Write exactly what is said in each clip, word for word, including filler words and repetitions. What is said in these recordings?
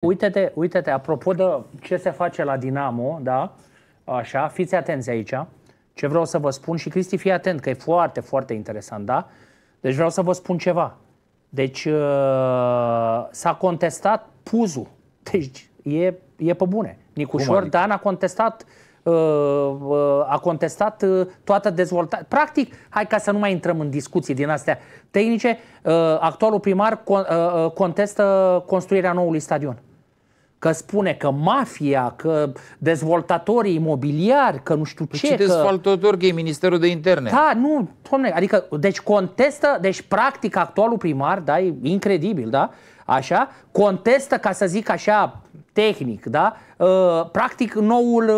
Uite-te, uite-te, apropo de ce se face la Dinamo, da? Așa, fiți atenți aici. Ce vreau să vă spun și Cristi, fii atent, că e foarte, foarte interesant, da? Deci vreau să vă spun ceva. Deci uh, s-a contestat P U Z-ul. Deci e, e pe bune. Nicușor adică? Dan a contestat uh, uh, a contestat uh, toată dezvoltarea. Practic, hai ca să nu mai intrăm în discuții din astea tehnice, uh, actualul primar con, uh, contestă construirea noului stadion. Că spune că mafia, că dezvoltatorii imobiliari, că nu știu ce... Și dezvoltatori, că e Ministerul de Interne. Da, nu, domne, adică, deci contestă, deci practic actualul primar, da, e incredibil, da, așa, contestă, ca să zic așa, tehnic, da, practic noul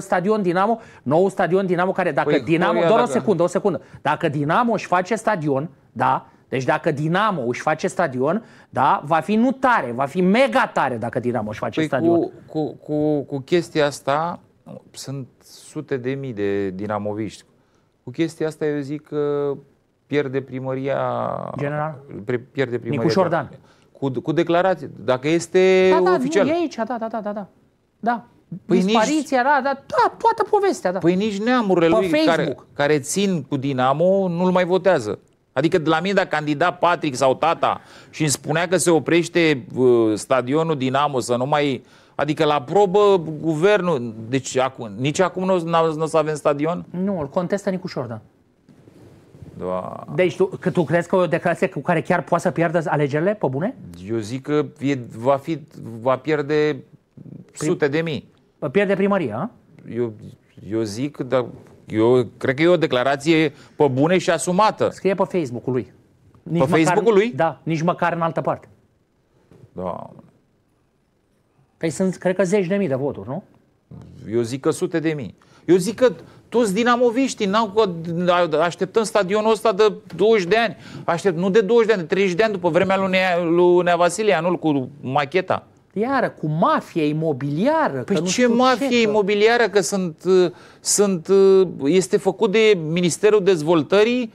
stadion Dinamo, noul stadion Dinamo care dacă păi, Dinamo, doar dacă... o secundă, o secundă, dacă Dinamo își face stadion, da, deci dacă Dinamo își face stadion, da, va fi nu tare, va fi mega tare dacă Dinamo își face păi stadion. Cu, cu, cu, cu chestia asta, sunt sute de mii de dinamoviști. Cu chestia asta eu zic că pierde primăria... General? Pierde primăria... Nicușor Dan. Cu, cu declarație, dacă este da, da, oficial. Da, e aici, da, da, da, da. Da. Păi dispariția, nici, da, da, da, toată povestea. Da. Păi nici neamurile lui care, care țin cu Dinamo nu-l mai votează. Adică de la mine, dacă candida Patrick sau tata și îmi spunea că se oprește uh, stadionul Dinamo să nu mai... Adică la probă guvernul... Deci acum, nici acum nu o să avem stadion? Nu, îl contestă Nicușor Dan. Da. Deci tu, că tu crezi că e o declarație cu care chiar poate să pierdă alegerile, pe bune? Eu zic că e, va, fi, va pierde Prim... sute de mii. Pierde primăria, eu, eu zic, dar... Eu cred că e o declarație pe bune și asumată. Scrie pe Facebook-ul lui. Nici pe Facebook-ul lui? Da, nici măcar în altă parte. Da. Păi sunt, cred că, zeci de mii de voturi, nu? Eu zic că sute de mii. Eu zic că toți dinamoviștii n-au că așteptăm stadionul ăsta de douăzeci de ani. Aștept, nu de douăzeci de ani, de treizeci de ani după vremea lui Nea, lui Nea Vasilea, nu cu macheta. Iară, cu mafie imobiliară. Păi ce mafie imobiliară? Că sunt, sunt, este făcut de Ministerul Dezvoltării.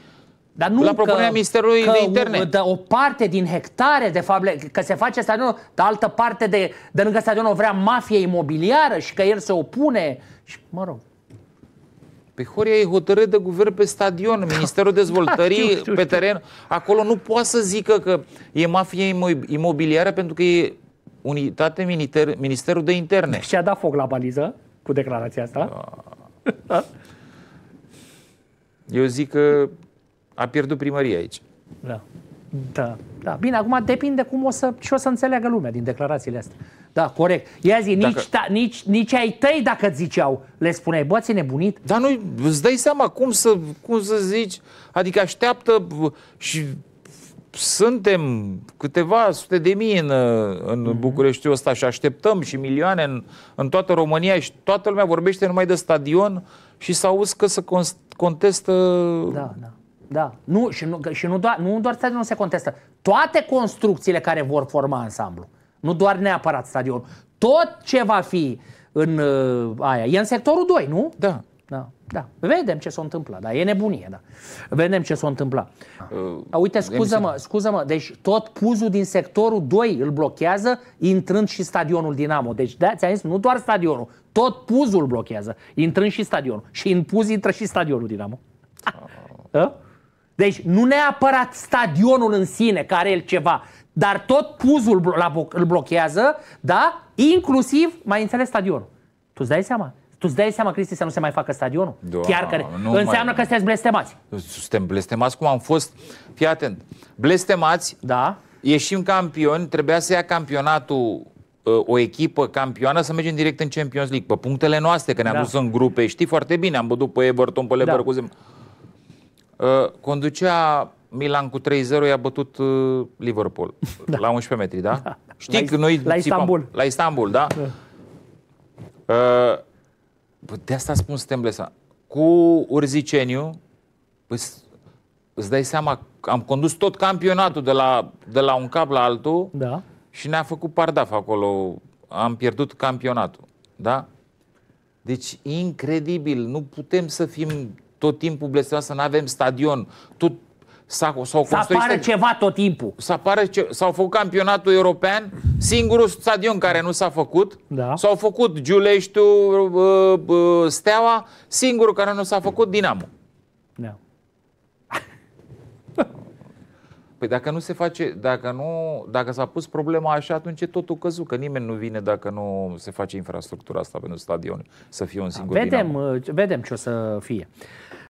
Dar nu la propunerea Ministerului de Interne. Că o parte din hectare, de fapt, că se face stadionul, dar altă parte de, de lângă stadion o vrea mafie imobiliară și că el se opune. Și, mă rog. Pe Horia e hotărât de guvern pe stadion, Ministerul Dezvoltării, da, știu, știu, pe teren. Acolo nu poate să zică că e mafie imobiliară pentru că e unitate Minister, Ministerul de Interne. Și a dat foc la baliză cu declarația asta. Da. Eu zic că a pierdut primăria aici. Da. Da. Da. Bine, acum depinde cum o să, și o să înțeleagă lumea din declarațiile astea. Da, corect. Ia zi, nici, dacă... ta, nici, nici ai tăi dacă ziceau, le spuneai, bă, ți-e nebunit? Dar nu, îți dai seama cum să, cum să zici, adică așteaptă și... Suntem câteva sute de mii în, în Bucureștiul ăsta și așteptăm și milioane în, în toată România și toată lumea vorbește numai de stadion și s-a auzit că se contestă... Da, da, da. Nu, și nu, și nu, doar, nu doar stadionul se contestă. Toate construcțiile care vor forma ansamblu. Nu doar neapărat stadionul. Tot ce va fi în aia. E în sectorul doi, nu? Da. Da, da. Vedem ce s-a întâmplat, da, e nebunie, da. Vedem ce s-a întâmplat. Uh, Uite, scuză-mă, scuză-mă, deci tot P U Z-ul din sectorul doi îl blochează, intrând și stadionul Dinamo. Deci, da, ți-am zis, nu doar stadionul, tot P U Z-ul îl blochează, intrând și stadionul. Și în P U Z intră și stadionul Dinamo. Uh. Deci, nu neapărat stadionul în sine, care e ceva, dar tot P U Z-ul îl blochează, da, inclusiv, mai înțeles, stadionul. Tu îți dai seama? Tu îți dai seama, Cristi, să nu se mai facă stadionul? Da, chiar că înseamnă mai... că sunteți blestemați. Suntem blestemați cum am fost. Fii atent. Blestemați, da. Ieșim campioni, trebuia să ia campionatul o echipă campioană să mergem direct în Champions League. Pe punctele noastre, că ne-am da. dus în grupe. Știi foarte bine, am bătut pe Everton, pe Leber, da. cu Zemă. Conducea Milan cu trei zero, i-a bătut Liverpool. Da. La unsprezece metri, da? Da. Știi la că noi... La Istanbul. La Istanbul, da? Da. Uh, De asta spun, suntem blesa. Cu Urziceniu, păi, îți dai seama, am condus tot campionatul de la, de la un cap la altul, da. Și ne-a făcut pardaf acolo. Am pierdut campionatul. Da? Deci, incredibil. Nu putem să fim tot timpul blestemați, să nu avem stadion. Tot, S-au construit... Să apară ceva tot timpul. S-au făcut campionatul european, singurul stadion care nu s-a făcut. Da. S-au făcut Giuleștiul, Steaua, singurul care nu s-a făcut, Dinamo. Da. Păi dacă nu se face, dacă nu, dacă s-a pus problema așa, atunci e totul căzut, că nimeni nu vine dacă nu se face infrastructura asta pentru stadion, să fie un singur Dinamo. Vedem, vedem ce o să fie.